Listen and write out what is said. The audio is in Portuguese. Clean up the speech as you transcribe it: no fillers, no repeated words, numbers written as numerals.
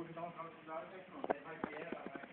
hoje dá um salto de área, não, vai ver, vai